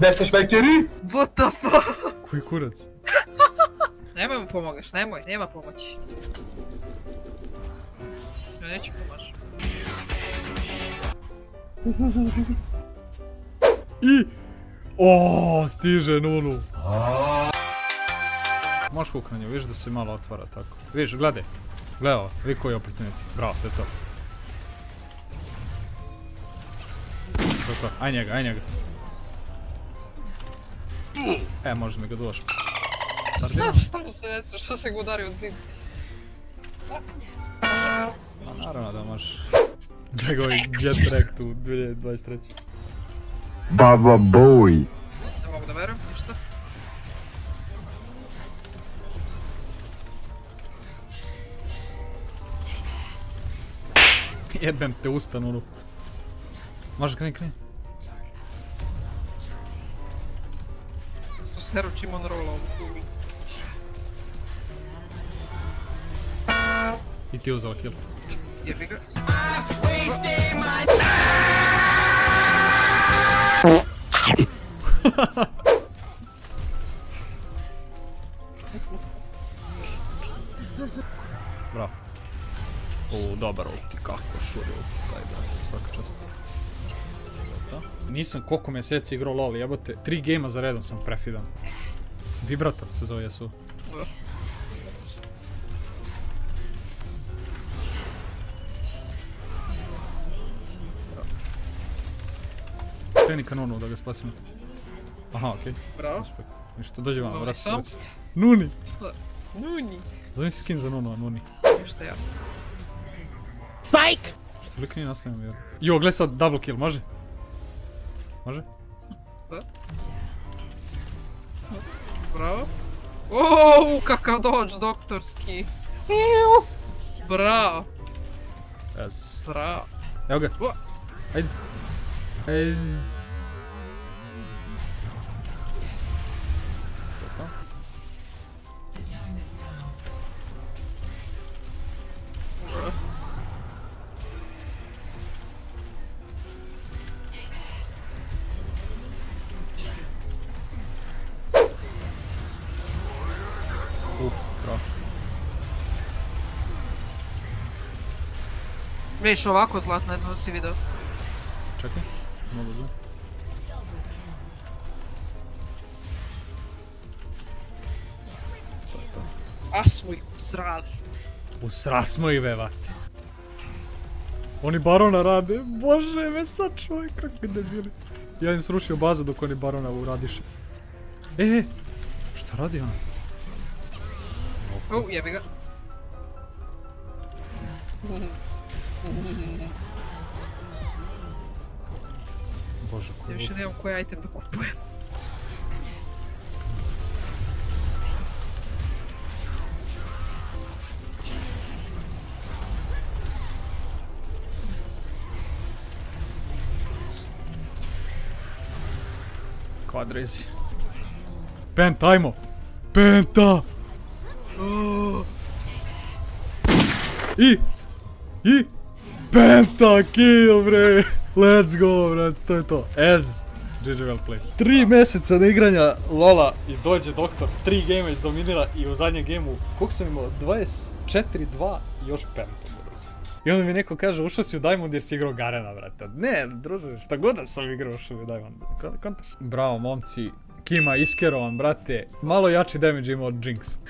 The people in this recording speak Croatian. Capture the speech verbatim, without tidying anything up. Jesteś bakery? What the fuck? Chuj kurec. Najmniej mu pomagasz, najmniej, nie ma pomocy. No nie ci pomagasz. I... O, stiže nulu. Možeš huk na nju, vidiš da se malo otvara tako. Vidiš, gledaj. Gledaj ovo, vi koji opportunity. Bravo, to je to. To je to, aj njega, aj njega. E, možda mi ga došlo. Stavno se ne cvrš, što se ga udari od zida. Pa naravno da možeš. Gledaj ovaj jetpack tu, dvije tisuće dvadeset treće. Baba Boy. Ne mogu da verujem, ništa. Jebem te usta, nulu. Može, kreni, kreni. Su seru čim on rola ovu kuglu. I ti je uzela kill. Jebi ga. Bravo. O, dobar ulti, kako šuri ulti taj brate, svaka čast. Nisam koliko mjeseci igrao LoL, jebote, tri gejma za redom sam prefidan. Vibrator se zove jesu. Kreni kanonu da ga spasimo. Aha, okej. Bravo. Ništa, dođe vam, vrati se vrci. Nuni! Nuni! Zamisli skin za Nunu, a Nuni. Ništa ja. Psych! Što lik nije nastavljeno vjerno. Jo, gled sad, double kill, može? Može? Da. Bravo. Oooo, kakav dodge doktorski. Iu! Bravo. Yes. Bravo. Evo ga. Ajde. Ajde. Vidiš ovako zlatna, ne znam da si video. Čekaj, mogu da. A smo ih usrali. Usra smo ih vevate. Oni barona rade, bože me sad čovjek, kakvi debili. Ja im srušio bazu dok oni barona uradiše. E, e, šta radi ona? U, jebi ga. Bože, koji... Ja više nemam koji item da kupujem. Kvadrezi. Penta, ajmo! Penta! I! I! Penta kill bre! Let's go bre, to je to. Ez, dži dži well play. Tri mjeseca na igranja Lola i dođe doktor, tri game izdominira i u zadnjem gameu, koliko sam imao, dvadeset četiri dva i još Penta. I onda mi neko kaže, ušao si u Diamond jer si igrao Garena brate. Ne, druže, šta god da sam igrao ušao u Diamond. Kontaš. Bravo momci, Kima iskerovan brate, malo jači damage imao od Jinx.